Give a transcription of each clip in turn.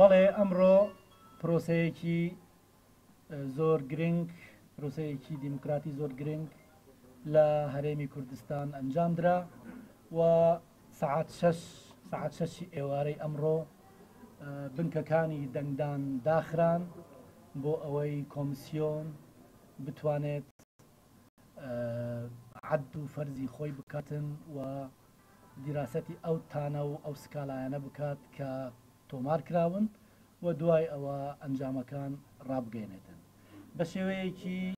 بله امرو پروسه کی زور گرینگ پروسه کی دموکراتی زور گرینگ لا هرمی کردستان انجام داده و ساعت شش ایواری امرو بنککانی دندان داخران با اوی کمیسیون بتواند عد و فرزی خوی بکاتن و دراستی او تانو او سکالایانه بکات که تومار کراون و دوای او انجامکان راب گینیدن به شویه که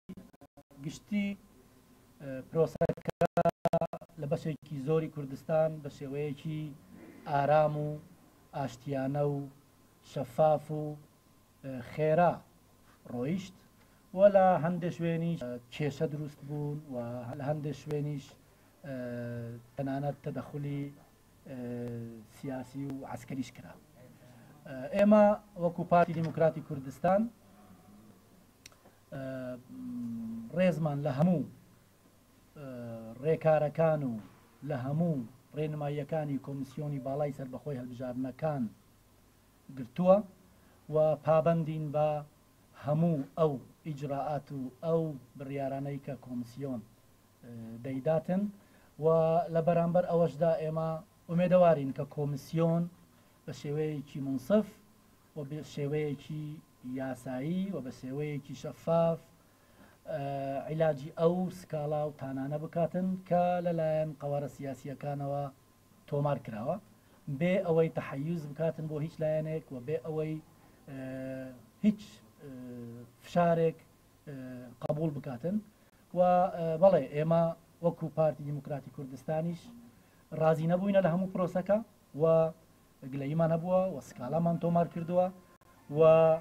گشتی پروسه که لبشه که زوری کردستان به شویه که آرام و آشتیانه و شفاف و خیره رویشت و لهندش وینیش کیشه درست بون و لهندش وینیش تنانت تدخلی سیاسی و عسکریش کرا. اما وکو پارتی دموکراتی کردستان رزمان لهمو ریکارکانو لهمو رێنماییەکانی کۆمیسیۆنی باڵای سەربەخۆی هەڵبژاردنەکان گرتووە و پابەندین بە هەموو ئەو ئیجراعات و ئەو بڕیارانەی کە کۆمیسیۆن دەیداتن و لە بەرامبەر ئەوەشدا ئێمە ئومێدەوارین کە کۆمیسیۆن بە شێوەیەکی منصف و بە شێوەیەکی یاسایی و بە شێوەیەکی شەفاف علاجی او سکالا و تانانه بکاتن که للاین قوار سیاسی کانوا تومار کراوا به اوی تحیز بکاتن بو هیچ لاینک و به اوی هیچ فشارک قبول بکاتن و بله اما وکو پارتی دموکراتی کردستانیش راضی نبوین لهمو پروسکا و گلیمان نبوا و سکالا من تومار کردوا و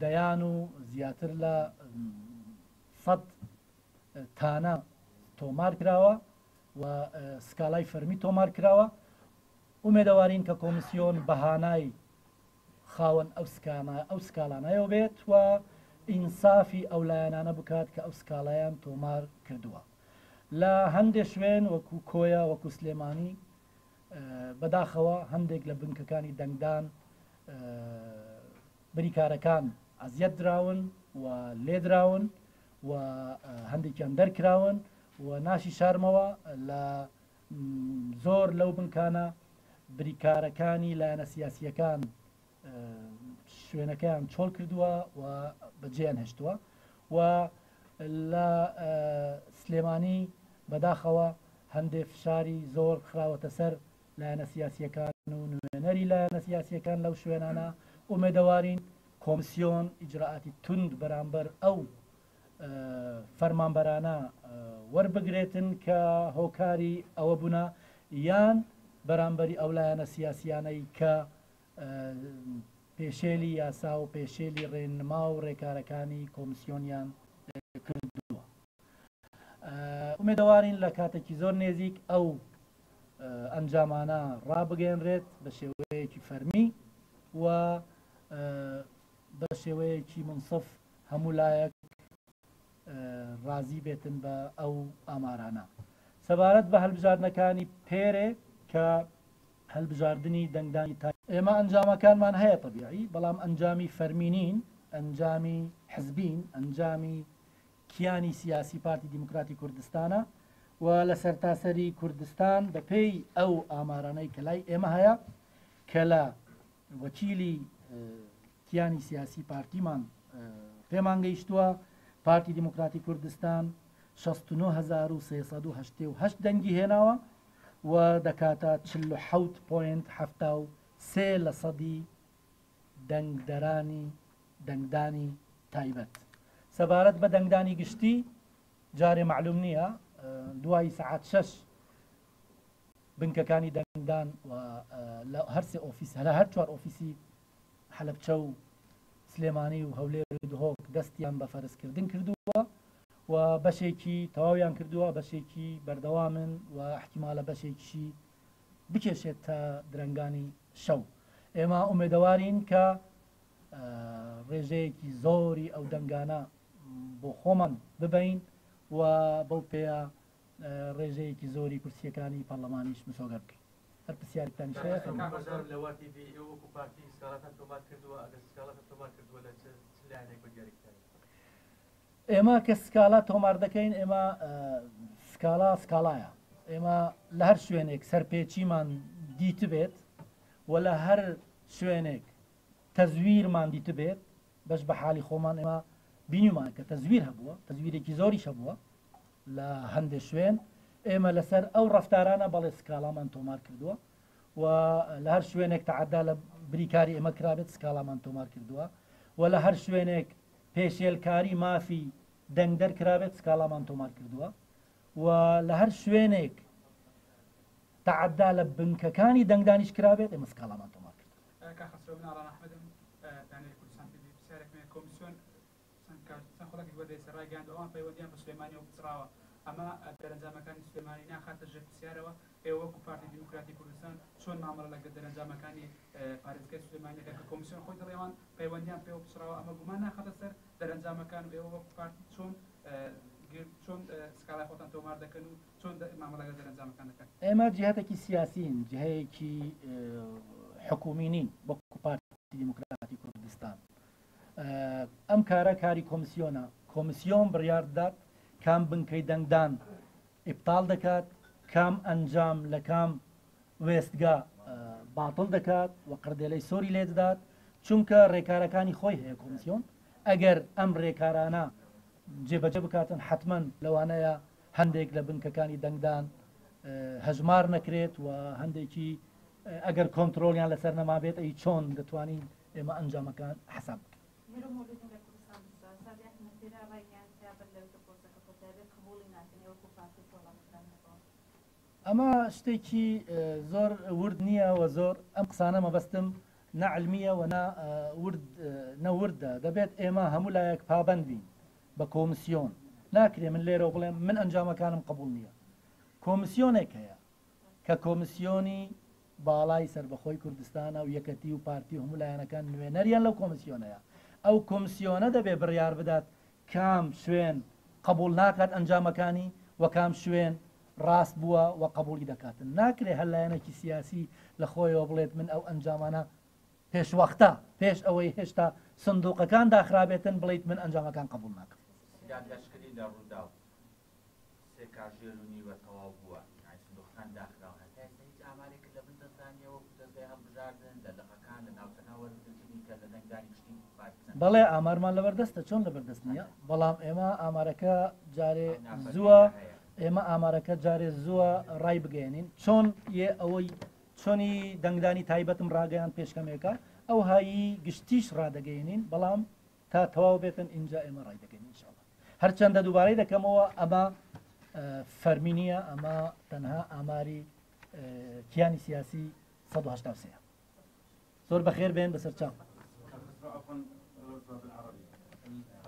دیانو زیاتر لا صد تانا تومار کراوا و سکالای فرمی تومار کراوا امیدوارین که کمیسیون بهانای خاون او سکالانای و بیت و انصافی اولایانانه بکات که او سکالایان تومار کردوا لا هندش وین وکو کویا وکو سلیمانی بداخوا هندگ لبنککانی دنگدان بریکارکان عزیت دراون و لید راون و هەندێکیان دەرکراون و ناشی شارمەوە لە زۆر لەو بنکانە بریکارەکانی لایەنە سیاسیەکان شوێنەکەیان چۆڵ کردووە و بەجێیان هێشتووە و لە سلێمانی بەداخەوە هەندێک فشاری زۆر خراوەتە سەر لایەنە سیاسیەکان و نوێنەری لایەنە سیاسیەکان لەو شوێنانە ئومێدەوارین کۆمسیۆن ئیجرعاتی توند بەرامبەر ئەو فرمانبەرانە وەربگرێتن کە هۆکاری ئەوە بوون یان بەرامبەری ئەو لایەنە سیاسیانەی کە پێشێلی یاسا و پێشێلی ڕێنما و ڕێکارەکانی کۆمیسیۆنیان کردووە. ئومێدەوارین لە کاتێکی زۆر نێزیک ئەو ئەنجامانە ڕابگەێنرێت بە شێوەیەکی فەرمی و بە شێوەیەکی منصف هەموو لایەک راضی بێتن بە ئەو ئامارانە سەبارەت بە هەڵبژاردنەکانی پێرێ کە هەڵبژاردننی دەنگدانی تا ئێمە ئەنجامەکانمان هەیە تەبیعی بەڵام ئەنجامی فەرمینین ئەنجامی حزبین ئەنجامی کیانی سیاسی پارتی دموکراتی کوردستانە و لە سەرتاسەری کوردستان بەپێی ئەو ئامارانەی کە لای ئێمە هەیە کە لە وەکیلی کیانی سیاسی پارتیمان پێمان گەیشتووە پارتی دموکراتی کوردستان 69388 دەنگی هێناوە و دەکاتە 47.73 لە سەدی دەنگدانی تایبەت. سەبارەت بە دەنگدانی گشتی جارێ معلوم نییە دوای سعات شەش بنکەکانی دەنگدان لە هەرسێ ئۆفیس هەلا هەر چوار ئۆفیسی حەلەبچە و سلێمانی و هەولێر و هۆک دەستیان بە فەرزکردن کردووە و بەشێکی تەواویان کردووە بەشێکی بەردەوامن و احتیمالە بەشێکی بکێشێت تا درەنگانی شەو. ئێمە ئومێدەوارین کە ڕێژەیەکی زۆری ئەو دەنگانە بۆ خۆمان ببین و بەو پێیە ڕێژەیەکی زۆری کورسیەکانی پەرلەمانیش مسۆگەر بکەین. التسيال الثاني شيخ اما كسكالا توماردكين اما سكالا سكالايا اما لهر شوينك سرپیچی من دیتو بید ولا هر شوينك تزوير من دیتو بید باش بحالی خومن اما بینیو من که تزویر هبوا تزویری که زوریش هبوا لهند شوين اما لسر او رفتارانا بل سكالا من تومار کردوا و لهر شوينك تعدى لبریکاری اما کرابید سكالا من تومار کردوا ولا هر شوينك پیشلکاری مافی دنگدر کرابید سکالا من تومار کردوا و لهر شوينك تعدى لبنککانی دنگدانیش کرابید اما سکالا من تومار کردوا که خسرو بن عران احمد يعني كردستان في بسارك من كوميسيون سنخلق الودي سراي قاند اوان فيوديان بسليماني وبتراوة اما درنجام كان سليماني نا خاطر جد سيارة وكو بارتي ديمقراطي كردستان شون معاملة لك درنجام كان بارزكي سليماني لك كوميسيون خوي دريوان فيوديان فيو بتراوة اما قمان نا خاطر سر درنجام كان وكو بارتي شون سكالا خوتان تومار دكنو شون معاملة لك درنجام كان دكن اما جهتك سياسيين جهتك حكومينين وكو بارتي ديمقراطي كردستان ام کارا کاری کمیسیونه کمیسیون بریارد داد کام بنکی دنگدان ابطال دکات کام انجام لکام وستگا باطل دکات و قردلی سوری لید داد چونکه ریکارکانی خوی هی کمیسیون اگر ام ریکارانا جبه جبه کاتن حتما لوانه هندیک لبنککانی دنگدان هجمار نکرید و هندیکی اگر کنترولیان لسر نما بید ای چون دتوانی اما انجام کان حساب اما شتيكي زور ورد نية وزور ام قصانا ما بستم نا علمية ونا ورد نا وردة دبيت ايما همو لايك بابندين بكومسيون ناكري من ليرو بلين من انجام كانم قبول نية كومسيونك هيا ككومسيوني بالاي سربخوي كردستان او يكتي و بارتي همو لاينا كان نوينريان لو كومسيون هيا او كومسيونه دبي بريار بدات كام شوين قبول ناكات انجام كاني وكام شوين راس بوا وقبول دكات ناكري هلا انا كي سياسي لخوي وبليت من او انجامنا بيش وقتا بيش اوي هشتا صندوق كان داخرابيتن بليت من انجام كان قبول ناكر يعني لشكري للرداو سيكاجيروني وتوابوا يعني صندوق كان داخراو حتى هيك اعمالك اللي بنت ثانيه وبدها بها بجاردن دلقه كان لناوتناول كذا دنگداني بله آمار مال لبردسته چون لبردست نیا بلام اما آمارکا جاری زوا اما آمارکا جاری زوا رای بگینین چون یه اوی چونی دنگدانی تایبتم راگیان پیش کمیکا او هایی گشتیش را دگینین بلام تا توابتن اینجا اما رای دگینین انشاءالله هرچند دوباره دکم و اما فرمینیا اما تنها آماری کیانی سیاسی 183 زور بخیر بین بسر چاو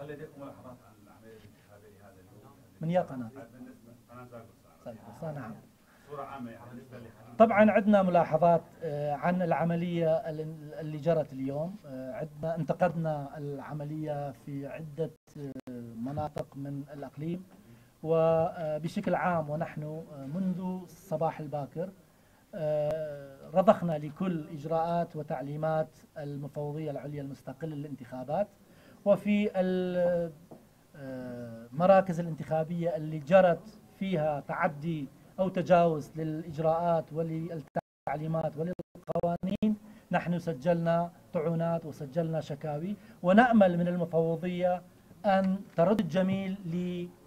هل لديكم ملاحظات عن العملية الانتخابية هذا اليوم؟ من يا قناة؟ بالنسبة لقناة زاكرسان نعم صورة عامة بالنسبة طبعا عندنا ملاحظات عن العملية اللي جرت اليوم عندنا انتقدنا العملية في عدة مناطق من الأقليم وبشكل عام ونحن منذ الصباح الباكر رضخنا لكل إجراءات وتعليمات المفوضية العليا المستقلة للانتخابات وفي المراكز الانتخابية اللي جرت فيها تعدي أو تجاوز للإجراءات وللتعليمات وللقوانين نحن سجلنا طعونات وسجلنا شكاوي ونأمل من المفوضية أن ترد الجميل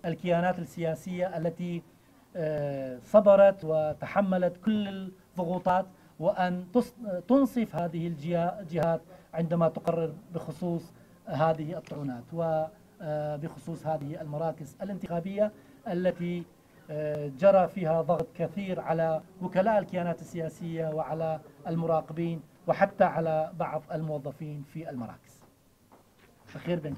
للكيانات السياسية التي صبرت وتحملت كل الضغوطات وأن تنصف هذه الجهات عندما تقرر بخصوص هذه الطعونات وبخصوص هذه المراكز الانتخابية التي جرى فيها ضغط كثير على وكلاء الكيانات السياسية وعلى المراقبين وحتى على بعض الموظفين في المراكز.